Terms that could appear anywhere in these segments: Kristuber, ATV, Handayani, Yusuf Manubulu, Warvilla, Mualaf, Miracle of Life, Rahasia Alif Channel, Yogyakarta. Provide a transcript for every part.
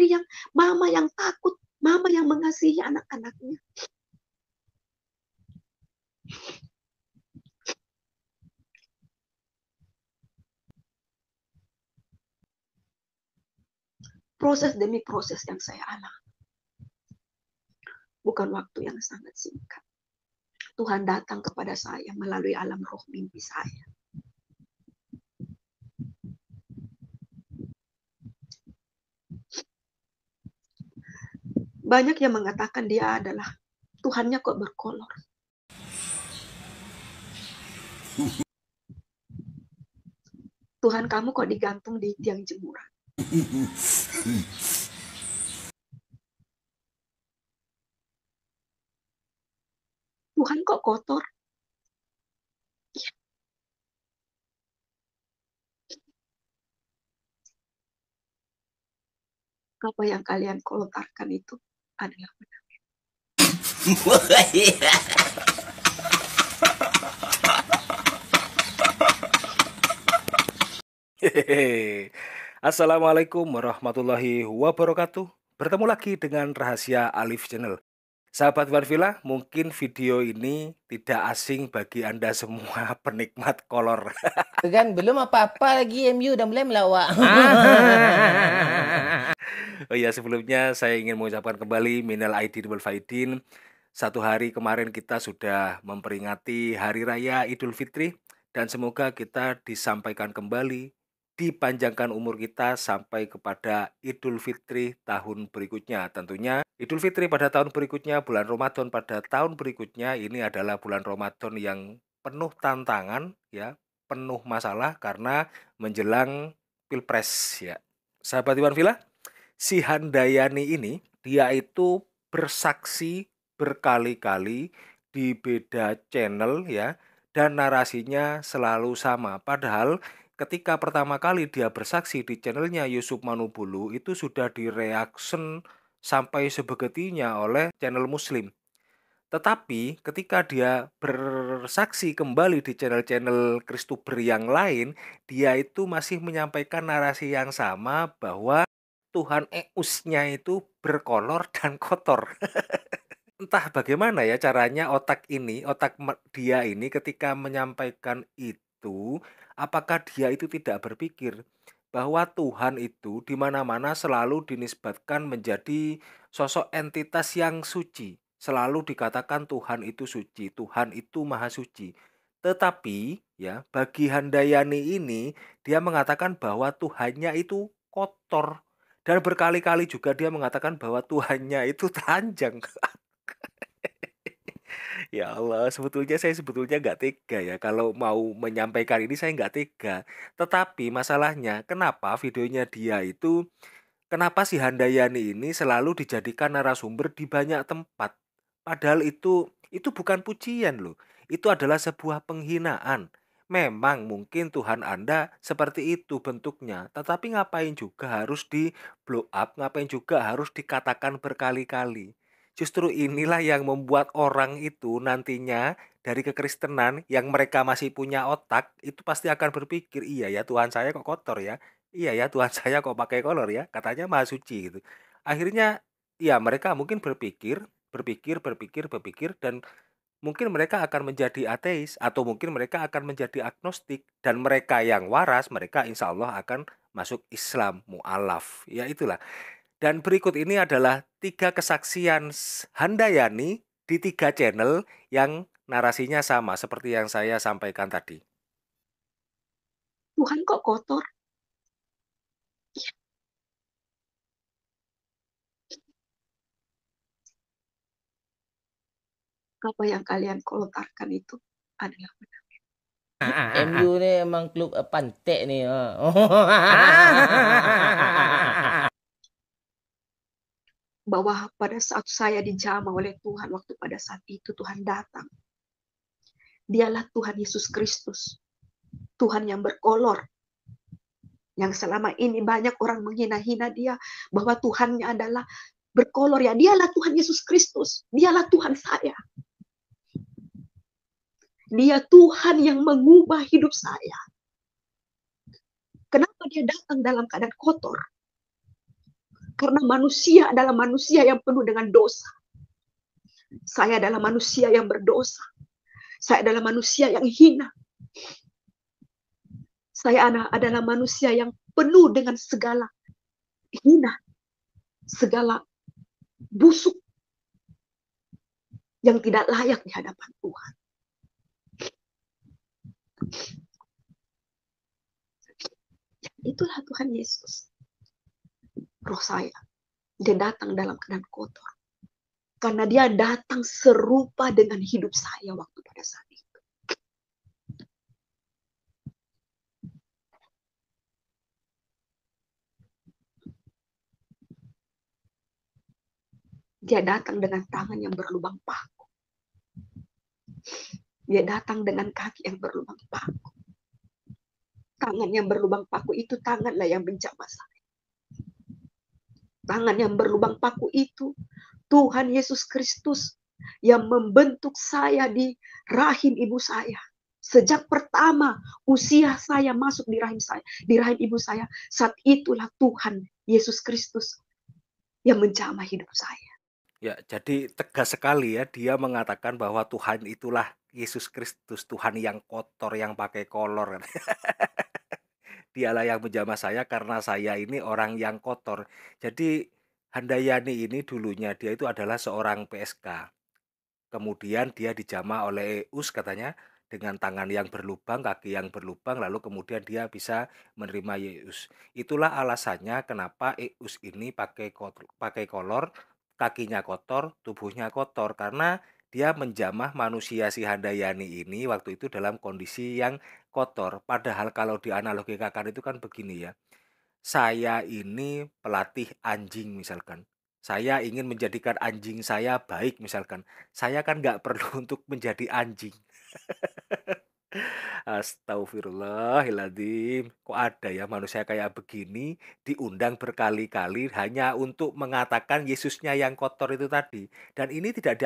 istri yang mama yang takut, mama yang mengasihi anak-anaknya. Proses demi proses yang saya alami. Bukan waktu yang sangat singkat. Tuhan datang kepada saya melalui alam roh mimpi saya. Banyak yang mengatakan dia adalah Tuhannya kok berkolor. Tuhan kamu kok digantung di tiang jemuran. Tuhan kok kotor? Ya. Apa yang kalian lontarkan itu adalah benar. Assalamualaikum warahmatullahi wabarakatuh. Bertemu lagi dengan Rahasia Alif Channel. Sahabat Warvilla, mungkin video ini tidak asing bagi Anda semua penikmat kolor. Kan belum apa-apa lagi, MU udah mulai melawak. Oh iya, sebelumnya saya ingin mengucapkan kembali minal aidin wal faidin. Satu hari kemarin kita sudah memperingati Hari Raya Idul Fitri. Dan semoga kita disampaikan kembali, dipanjangkan umur kita sampai kepada Idul Fitri tahun berikutnya. Tentunya Idul Fitri pada tahun berikutnya, bulan Ramadan pada tahun berikutnya, ini adalah bulan Ramadan yang penuh tantangan, ya, penuh masalah karena menjelang Pilpres, ya. Sahabat Iwan Villa, si Handayani ini dia itu bersaksi berkali-kali di beda channel, ya, dan narasinya selalu sama. Padahal ketika pertama kali dia bersaksi di channelnya Yusuf Manubulu, itu sudah direaction sampai sebegetinya oleh channel Muslim. Tetapi ketika dia bersaksi kembali di channel-channel Kristuber yang lain, dia itu masih menyampaikan narasi yang sama bahwa Tuhan Eusnya itu berkolor dan kotor. Entah bagaimana ya caranya otak ini, otak dia ini ketika menyampaikan itu, apakah dia itu tidak berpikir bahwa Tuhan itu di mana-mana selalu dinisbatkan menjadi sosok entitas yang suci. Selalu dikatakan Tuhan itu suci, Tuhan itu maha suci. Tetapi ya bagi Handayani ini dia mengatakan bahwa Tuhannya itu kotor. Dan berkali-kali juga dia mengatakan bahwa Tuhannya itu telanjang. Ya Allah, saya sebetulnya nggak tega ya. Kalau mau menyampaikan ini saya nggak tega. Tetapi masalahnya kenapa videonya dia itu, kenapa si Handayani ini selalu dijadikan narasumber di banyak tempat. Padahal itu bukan pujian loh. Itu adalah sebuah penghinaan. Memang mungkin Tuhan Anda seperti itu bentuknya. Tetapi ngapain juga harus di blow up, ngapain juga harus dikatakan berkali-kali. Justru inilah yang membuat orang itu nantinya dari kekristenan yang mereka masih punya otak itu pasti akan berpikir, iya ya Tuhan saya kok kotor ya, iya ya Tuhan saya kok pakai kolor ya, katanya maha suci gitu. Akhirnya ya mereka mungkin berpikir dan mungkin mereka akan menjadi ateis atau mungkin mereka akan menjadi agnostik. Dan mereka yang waras mereka insya Allah akan masuk Islam mu'alaf, ya itulah. Dan berikut ini adalah 3 kesaksian Handayani di 3 channel yang narasinya sama seperti yang saya sampaikan tadi. Tuhan kok kotor? Ya. Apa yang kalian lontarkan itu adalah benar. MU ini emang klub pantek nih. Bahwa pada saat saya dijamah oleh Tuhan, waktu pada saat itu Tuhan datang. Dialah Tuhan Yesus Kristus, Tuhan yang berkolor. Yang selama ini banyak orang menghina-hina dia, bahwa Tuhannya adalah berkolor ya. Dialah Tuhan Yesus Kristus, dialah Tuhan saya. Dia Tuhan yang mengubah hidup saya. Kenapa dia datang dalam keadaan kotor? Karena manusia adalah manusia yang penuh dengan dosa. Saya adalah manusia yang berdosa. Saya adalah manusia yang hina. Saya adalah manusia yang penuh dengan segala hina, segala busuk yang tidak layak di hadapan Tuhan. Itulah Tuhan Yesus. Roh saya, dia datang dalam keadaan kotor. Karena dia datang serupa dengan hidup saya waktu pada saat itu. Dia datang dengan tangan yang berlubang paku. Dia datang dengan kaki yang berlubang paku. Tangan yang berlubang paku itu tanganlah yang menjamah saya. Tangan yang berlubang paku itu Tuhan Yesus Kristus yang membentuk saya di rahim ibu saya. Sejak pertama usia saya masuk di rahim saya, di rahim ibu saya, saat itulah Tuhan Yesus Kristus yang menjamah hidup saya. Ya, jadi tegas sekali ya, dia mengatakan bahwa Tuhan itulah Yesus Kristus, Tuhan yang kotor, yang pakai kolor. Dialah yang menjamah saya karena saya ini orang yang kotor. Jadi Handayani ini dulunya dia itu adalah seorang PSK. Kemudian dia dijamah oleh Eus katanya dengan tangan yang berlubang, kaki yang berlubang, lalu kemudian dia bisa menerima Yesus. Itulah alasannya kenapa Eus ini pakai kolor, kakinya kotor, tubuhnya kotor, karena dia menjamah manusia si Handayani ini waktu itu dalam kondisi yang kotor. Padahal kalau dianalogikakan itu kan begini ya. Saya ini pelatih anjing misalkan. Saya ingin menjadikan anjing saya baik misalkan. Saya kan nggak perlu untuk menjadi anjing. Astagfirullahaladzim. Kok ada ya manusia kayak begini diundang berkali-kali hanya untuk mengatakan Yesusnya yang kotor itu tadi. Dan ini tidak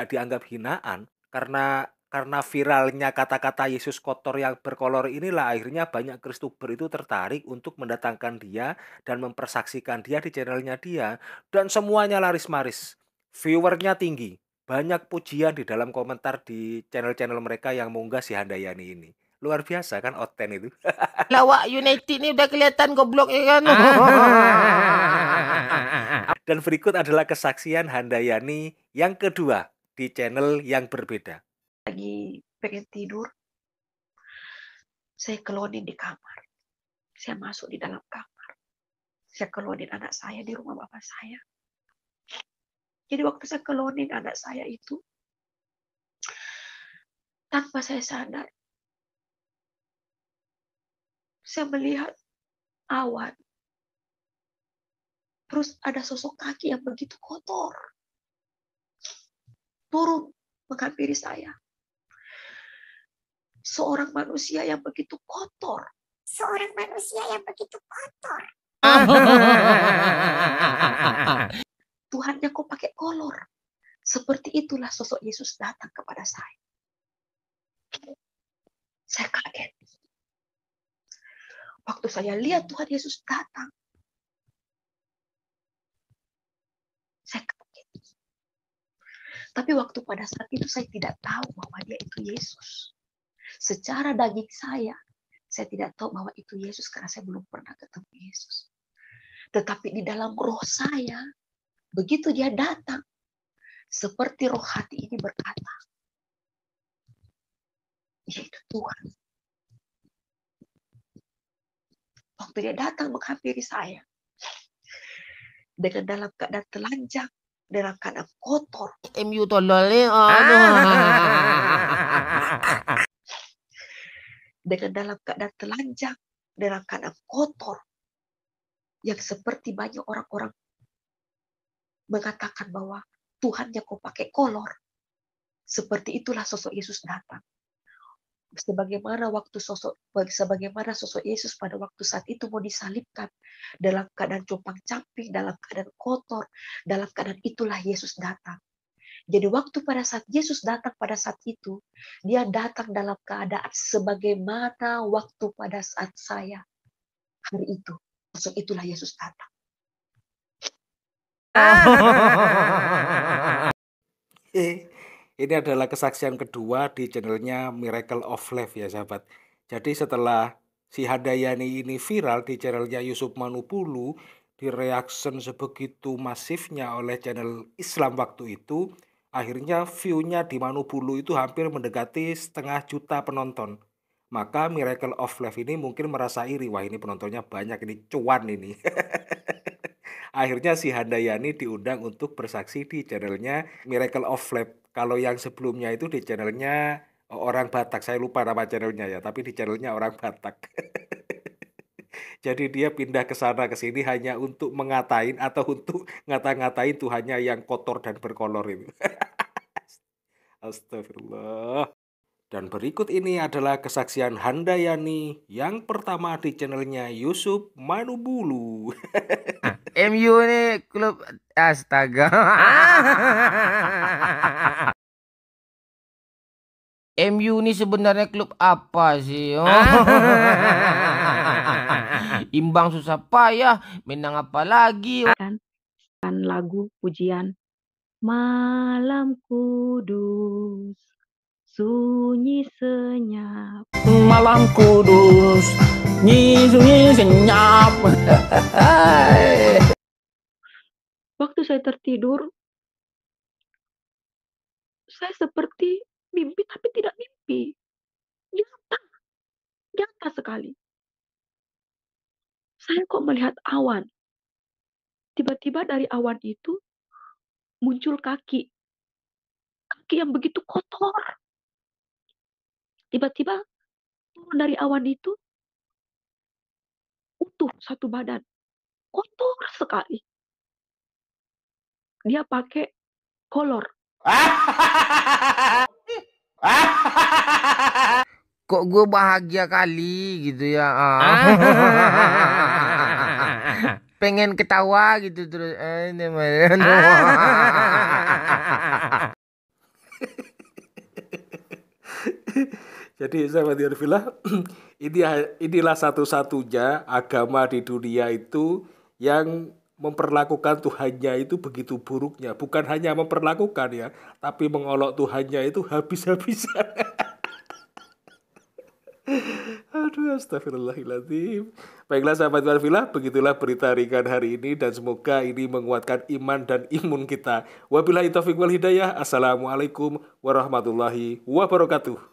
dianggap hinaan karena viralnya kata-kata Yesus kotor yang berkolor inilah akhirnya banyak Kristuber itu tertarik untuk mendatangkan dia dan mempersaksikan dia di channelnya dia. Dan semuanya laris-maris. Viewernya tinggi. Banyak pujian di dalam komentar di channel-channel mereka yang munggah si Handayani ini. Luar biasa kan Oten itu. Lawak United ini udah kelihatan goblok ya kan. Dan berikut adalah kesaksian Handayani yang kedua di channel yang berbeda. Lagi pengen tidur, saya kelonin di kamar, saya masuk di dalam kamar, saya kelonin anak saya di rumah bapak saya. Jadi waktu saya kelonin anak saya itu, tanpa saya sadar, saya melihat awan, terus ada sosok kaki yang begitu kotor, turun menghampiri saya. Seorang manusia yang begitu kotor. Seorang manusia yang begitu kotor. Tuhannya kok pakai kolor. Seperti itulah sosok Yesus datang kepada saya. Saya kaget. Waktu saya lihat Tuhan Yesus datang. Saya kaget. Tapi waktu pada saat itu saya tidak tahu bahwa dia itu Yesus. Secara daging saya tidak tahu bahwa itu Yesus karena saya belum pernah ketemu Yesus. Tetapi di dalam roh saya, begitu dia datang, seperti roh hati ini berkata, dia itu Tuhan. Waktu dia datang menghampiri saya, dengan dalam keadaan telanjang, dalam keadaan kotor. MU tololnya, dengan dalam keadaan telanjang, dalam keadaan kotor, yang seperti banyak orang-orang mengatakan bahwa Tuhannya kok pakai kolor. Seperti itulah sosok Yesus datang. Sebagaimana sosok Yesus pada waktu saat itu mau disalibkan, dalam keadaan compang-camping, dalam keadaan kotor, dalam keadaan itulah Yesus datang. Jadi waktu pada saat Yesus datang pada saat itu, dia datang dalam keadaan sebagaimana waktu pada saat saya hari itu. Sosok itulah Yesus datang. Ini adalah kesaksian kedua di channelnya Miracle of Life ya sahabat. Jadi setelah si Handayani ini viral di channelnya Yusuf Manubulu, direaction sebegitu masifnya oleh channel Islam waktu itu, akhirnya view-nya di Manubulu itu hampir mendekati 0,5 juta penonton. Maka Miracle of Life ini mungkin merasa iri, wah ini penontonnya banyak, ini cuan ini. Akhirnya si Handayani diundang untuk bersaksi di channelnya Miracle of Life. Kalau yang sebelumnya itu di channelnya orang Batak, saya lupa nama channelnya ya, tapi di channelnya orang Batak. Jadi dia pindah ke sana ke sini hanya untuk mengatain atau untuk ngata-ngatain Tuhannya yang kotor dan berkolor ini. Astagfirullah. Dan berikut ini adalah kesaksian Handayani yang pertama di channelnya Yusuf Manubulu. MU ini klub astaga. MU ini sebenarnya klub apa sih? Oh. Imbang susah payah, menang apa lagi? Kan lagu pujian Malam Kudus. Sunyi senyap malam kudus, sunyi senyap. Waktu saya tertidur, saya seperti mimpi tapi tidak mimpi, nyata sekali. Saya kok melihat awan. Tiba-tiba dari awan itu muncul kaki yang begitu kotor. Tiba-tiba turun dari awan itu utuh satu badan. Kotor sekali. Dia pakai kolor. Kok gue bahagia kali gitu ya. Pengen ketawa gitu terus. Jadi sahabat Yarfilah, inilah satu-satunya agama di dunia itu yang memperlakukan Tuhannya itu begitu buruknya. Bukan hanya memperlakukan ya, tapi mengolok Tuhannya itu habis-habisan. Aduh, astagfirullahaladzim. Baiklah sahabat Yarfilah, begitulah berita ringan hari ini. Dan semoga ini menguatkan iman dan imun kita. Wabillahi taufiq wal hidayah. Assalamualaikum warahmatullahi wabarakatuh.